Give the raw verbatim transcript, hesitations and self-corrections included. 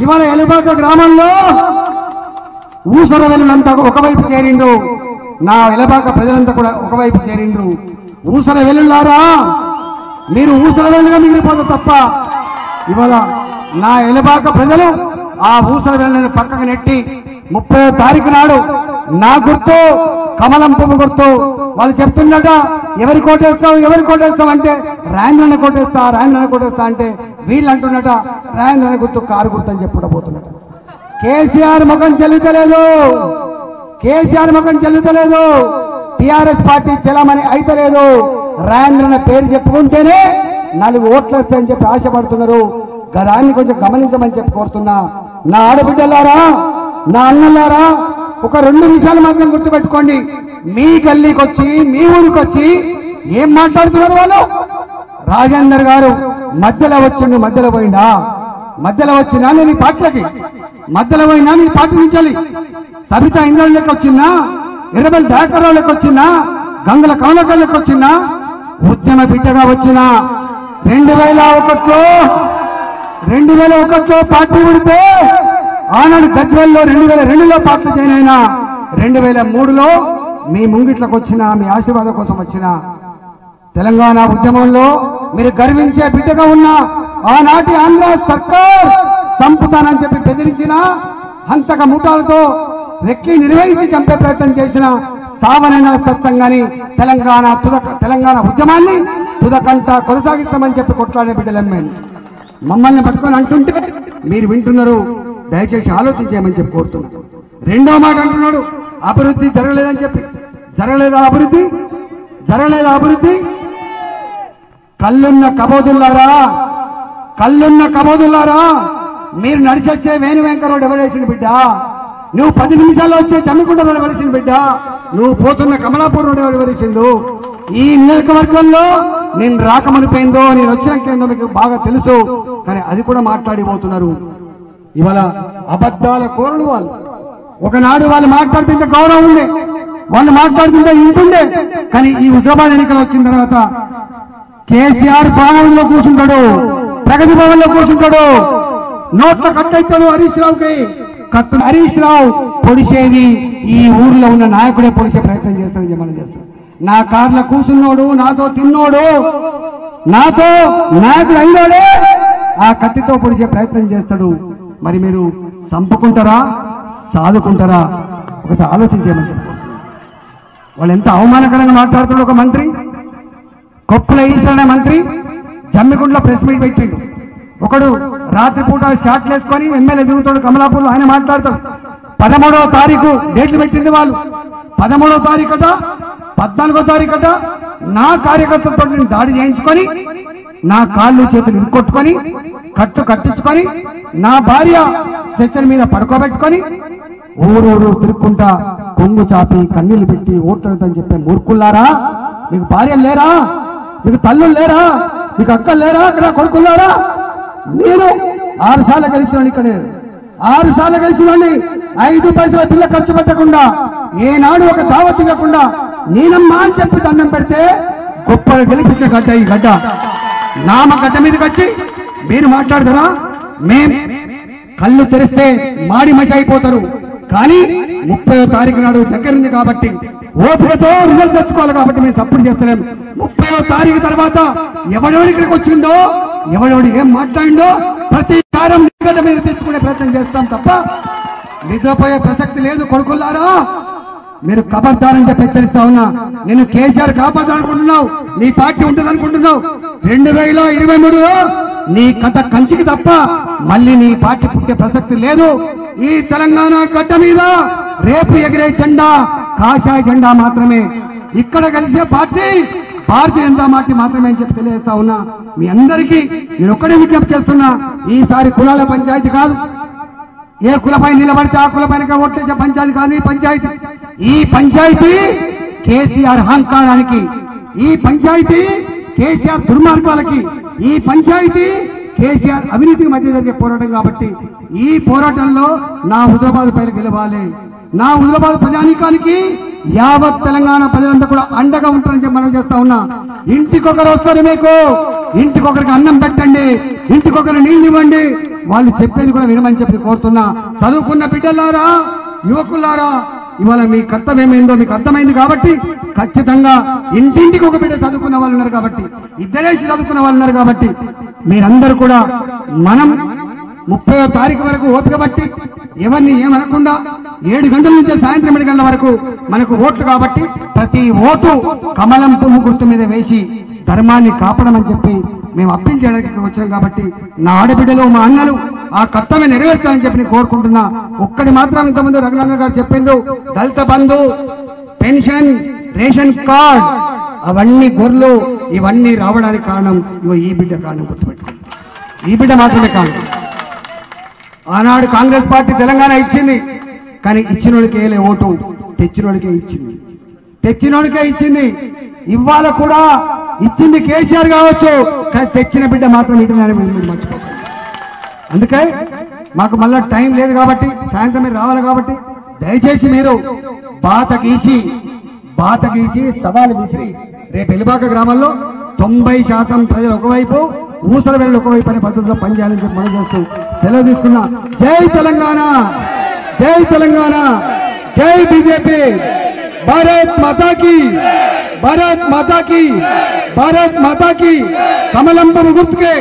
ఇవాళ ఎలబాక గ్రామంలో ఊసర వెల్లంతా ఒకవైపు చేరిండ్రు, నా ఎలబాక ప్రజలంతా కూడా ఒకవైపు చేరిండ్రు. ఊసర వెల్లులారా, మీరు ఊసర వెల్లుగా మిగిలిపోతే తప్ప ఇవాళ నా ఎలబాక ప్రజలు ఆ ఊసర వెల్లుని పక్కకు నెట్టి ముప్పై తారీఖు నాడు నా గుర్తు కమలం పువ్వు గుర్తు వాళ్ళు చెప్తున్నట, ఎవరి కోటేస్తావు ఎవరి కోటేస్తావు అంటే రాయన కోటేస్తా రాయన కోటేస్తా అంటే వీళ్ళు అంటున్నట రాయన గుర్తు కారు గుర్తు అని చెప్పుడబోతున్నట. కేసీఆర్ ముఖం చెల్లుతలేదు, కేసీఆర్ ముఖం చెల్లుతలేదు, టీఆర్ఎస్ పార్టీ చెలమని అయితలేదు. రాయన పేరు చెప్పుకుంటేనే నాలుగు ఓట్లు వస్తాయని చెప్పి ఆశపడుతున్నారు. గదాన్ని కొంచెం గమనించమని చెప్పి కోరుతున్నా. నా ఆడబిడ్డలారా, నా అన్నలారా, ఒక రెండు విషయాలు మాత్రం గుర్తుపెట్టుకోండి. మీ గల్లీకి వచ్చి మీ ఊరికి వచ్చి ఏం మాట్లాడుతున్నారు వాళ్ళు? రాజేందర్ గారు మధ్యలో వచ్చిండు, మధ్యలో పోయినా మధ్యలో వచ్చినా నేను పార్టీలకి మధ్యలో పోయినా నేను పార్టీ నుంచాలి. సబితా ఇంద్రాల లెక్క వచ్చిందా, ఎర్రబెల్లి దాకరావు లెక్క వచ్చిందా, గంగుల కమలకర్ లెక్క వచ్చిందా? ఉద్యమ బిడ్డగా వచ్చిన రెండు వేల ఒకటిలో రెండు వేల ఒకటిలో పార్టీ విడితే ఆనాడు గజ్వల్లో రెండు వేల రెండులో పార్టీ జాయిన్ అయినా, రెండు వేల మూడులో మీ ముంగిట్లకు వచ్చిన, మీ ఆశీర్వాదం కోసం వచ్చిన. తెలంగాణ ఉద్యమంలో మీరు గర్వించే బిడ్డగా ఉన్న ఆనాటి ఆంధ్ర సర్కార్ సంపుతానని చెప్పి బెదిరించిన, హంతక ముఠాలతో రెక్కి నిర్వహించి చంపే ప్రయత్నం చేసిన, సావనైనా సత్తంగాని తెలంగాణ తుద తెలంగాణ ఉద్యమాన్ని తుదకంతా కొనసాగిస్తామని చెప్పి కొట్లాడే బిడ్డలమ్మే. మమ్మల్ని పట్టుకొని అంటుంటే మీరు వింటున్నారు. దయచేసి ఆలోచించేయమని చెప్పి కోరుతున్నాడు. రెండో మాట అంటున్నాడు, అభివృద్ధి జరగలేదని చెప్పి. జరగలేదా అభివృద్ధి? జరగలేదా అభివృద్ధి? కళ్ళున్న కబోదుల్లారా, కళ్ళున్న కబోదుల్లారా, మీరు నడిచొచ్చే వేణు వెంకరోడు ఎవరేసిన బిడ్డ, నువ్వు పది నిమిషాల్లో వచ్చే చమ్మికుంట రోడ్ ఎవరేసిన బిడ్డ, నువ్వు పోతున్న కమలాపూర్ రోడ్ ఎవరేసిండు. ఈ నియోజకవర్గంలో నేను రాకమనిపోయిందో నేను వచ్చినాకేందో మీకు బాగా తెలుసు, కానీ అది కూడా మాట్లాడిపోతున్నారు. ఇవాళ అబద్ధాల కోరలు వాళ్ళు. ఒకనాడు వాళ్ళు మాట్లాడుతుంటే గౌరవం ఉండే, వాళ్ళు మాట్లాడుతుంటే ఇంటుండే, కానీ ఈ హుజరాబాద్ ఎన్నికలు వచ్చిన తర్వాత కేసీఆర్ భవనంలో కూర్చుంటాడు, ప్రగతి భవన్లో కూర్చుంటాడు, నోట్ల కట్టయిస్తాడు హరీష్ రావుకి. కత్త హరీష్ రావు పొడిసేది ఈ ఊర్లో ఉన్న నాయకుడే పొడిసే ప్రయత్నం చేస్తాడు, జమలు చేస్తాడు. నా కార్లో కూర్చున్నోడు, నాతో తిన్నోడు, నాతో నాయకుడు అయినోడే ఆ కత్తితో పొడిసే ప్రయత్నం చేస్తాడు. మరి మీరు చంపుకుంటారా, సాదుకుంటారా? ఒకసారి ఆలోచించేయమని చెప్పుకుంటారు. వాళ్ళు ఎంత అవమానకరంగా మాట్లాడుతున్నారు. ఒక మంత్రి కొప్పుల ఈశ్వరనే మంత్రి జమ్మికుంట్లో ప్రెస్ మీట్ పెట్టిండు. ఒకడు రాత్రిపూట షాట్లు వేసుకొని ఎమ్మెల్యే దిగుతాడు కమలాపూర్లో, ఆయన మాట్లాడతాడు. పదమూడవ తారీఖు డేట్లు పెట్టింది వాళ్ళు. పదమూడవ తారీఖట పద్నాలుగో తారీఖట నా కార్యకర్తలతో నేను దాడి చేయించుకొని, నా కాళ్ళు చేతులు ఇంకొట్టుకొని, కట్టు కట్టించుకొని, నా భార్య స్ట్రెచ్చర్ మీద పడుకోబెట్టుకొని ఊరూరు తిరుక్కుంటా కొంగు చాపి కన్నీళ్లు పెట్టి ఓట్లాడతాని చెప్పే మూర్ఖుల్లారా, మీకు భార్యలు లేరా, మీకు తల్లులు లేరా, మీకు అక్కలు లేరా, ఇక్కడ కొడుకుల్లారా? నేను ఆరు సార్లు కలిసినాను, ఇక్కడ ఆరు సార్లు కలిసినాను. ఐదు పైసల పిల్ల ఖర్చు పెట్టకుండా, ఏనాడు ఒక దావత్ ఇవ్వకుండా, నేనమ్మా అని చెప్పి దండం పెడితే గొప్పలు గెలిపించే గడ్డ ఈ గడ్డ. నామ గడ్డ మీదకి వచ్చి మీరు మాట్లాడతారా? మేం కళ్ళు తెరిస్తే మాడి మసి అయిపోతారు. కానీ ముప్పై తారీఖు నాడు దగ్గరుంది కాబట్టి ఓపికతో రిజల్ట్ తెచ్చుకోవాలి. కాబట్టి మేము సపోర్ట్ చేస్తలేం. ముప్పై తారీఖు తర్వాత ఎవడెవడి ఇక్కడికి వచ్చిందో, ఎవడెవడి ఏం మాట్లాడిందో ప్రతి కారం మీరు తెచ్చుకునే ప్రయత్నం చేస్తాం తప్ప నిద్రపోయే ప్రసక్తి లేదు. కొడుకులారా, మీరు కబర్దారని చెప్పి హెచ్చరిస్తా ఉన్నా. నేను కేసీఆర్ కాపాడదానుకుంటున్నావు, నీ పార్టీ ఉంటుంది అనుకుంటున్నావు. రెండు వేల ఇరవై మూడులో నీ కథ కంచికి తప్ప మళ్ళీ నీ పార్టీ పుట్టే ప్రసక్తి లేదు. ఈ తెలంగాణ గడ్డ మీద రేపు ఎగిరే జెండా కాషాయ జెండా మాత్రమే. ఇక్కడ కలిసే పార్టీ భారతీయ జనతా పార్టీ మాత్రమే అని చెప్పి తెలియజేస్తా ఉన్నా. మీ అందరికీ నేను ఒక్కడే విజ్ఞప్తి చేస్తున్నా, ఈసారి కులాల పంచాయతీ కాదు. ఏ కులపై నిలబడితే ఆ కులపైన ఓట్లేసే పంచాయతీ కాదు ఈ పంచాయతీ. ఈ పంచాయతీ కేసీఆర్ అహంకారానికి, ఈ పంచాయతీ కేసీఆర్ దుర్మార్గాలకి, ఈ పంచాయతీ కేసీఆర్ అవినీతికి మధ్య జరిగే పోరాటం. కాబట్టి ఈ పోరాటంలో నా హుజరాబాద్ పైన గెలవాలి. నా హుజరాబాద్ ప్రజానీకానికి యావత్ తెలంగాణ ప్రజలంతా కూడా అండగా ఉంటారని చెప్పి మనం చేస్తా ఉన్నా. ఇంటికొకరు వస్తారు, మీకు ఇంటికొకరికి అన్నం పెట్టండి, ఇంటికొకరు నీళ్ళు ఇవ్వండి, వాళ్ళు చెప్పేది కూడా వినమని చెప్పి కోరుతున్నా. చదువుకున్న బిడ్డలారా, యువకులారా, ఇవాళ మీ కర్తవ్యం ఏందో మీకు అర్థమైంది కాబట్టి ఖచ్చితంగా ఇంటింటికి ఒక బిడ్డ చదువుకున్న వాళ్ళు ఉన్నారు కాబట్టి, ఇద్దరేసి చదువుకున్న వాళ్ళు ఉన్నారు కాబట్టి మీరందరూ కూడా మనం ముప్పయో తారీఖు వరకు ఓపిక బట్టి ఎవరిని ఏమనకుండా ఏడు గంటల నుంచి సాయంత్రం ఏడు గంటల వరకు మనకు ఓట్లు కాబట్టి ప్రతి ఓటు కమలం పువ్వు గుర్తు మీద వేసి ధర్మాన్ని కాపాడమని చెప్పి మేము అప్పించడానికి వచ్చాం కాబట్టి నా ఆడబిడ్డలు మా అన్నలు ఆ కర్తవ్యం నెరవేర్చాలని చెప్పి నేను కోరుకుంటున్నా. ఒక్కటి మాత్రం ఇంతకుముందు రఘునాథ్ గారు చెప్పిండు, Dalit Bandhu, pension, ration card అవన్నీ గొర్రెలు ఇవన్నీ రావడానికి కారణం ఇవో ఈ బిడ్డ కారణం గుర్తుపెట్టుకోండి. ఈ బిడ్డ మాత్రమే కారణం. ఆనాడు కాంగ్రెస్ పార్టీ తెలంగాణ ఇచ్చింది, కానీ ఇచ్చినోడికి ఏలే ఓటు, తెచ్చినోడికే ఇచ్చింది, తెచ్చినోడికే ఇచ్చింది. ఇవాళ కూడా ఇచ్చింది కేసీఆర్ కావచ్చు, కానీ తెచ్చిన బిడ్డ మాత్రం ఇటునే మర్చిపోతారు. అందుకే మాకు మళ్ళీ టైం లేదు కాబట్టి సాయంత్రం మీరు రావాలి కాబట్టి దయచేసి మీరు బాత గీసి బాత గీసి సవాలు విసిరి రేపు ఎలిబాక గ్రామంలో తొంభై శాతం ప్రజలు ఒకవైపు, ఊసల వేళలు ఒకవైపు అనే పద్ధతిలో పనిచేయాలని చెప్పి మనం చేస్తూ సెలవు తీసుకున్నా. జై తెలంగాణ, జై తెలంగాణ, జై బీజేపీ. భారత్ మాతాకి, భారత్ మాతాకి, భారత్ మాతాకి. కమలంబం గుర్తుకే.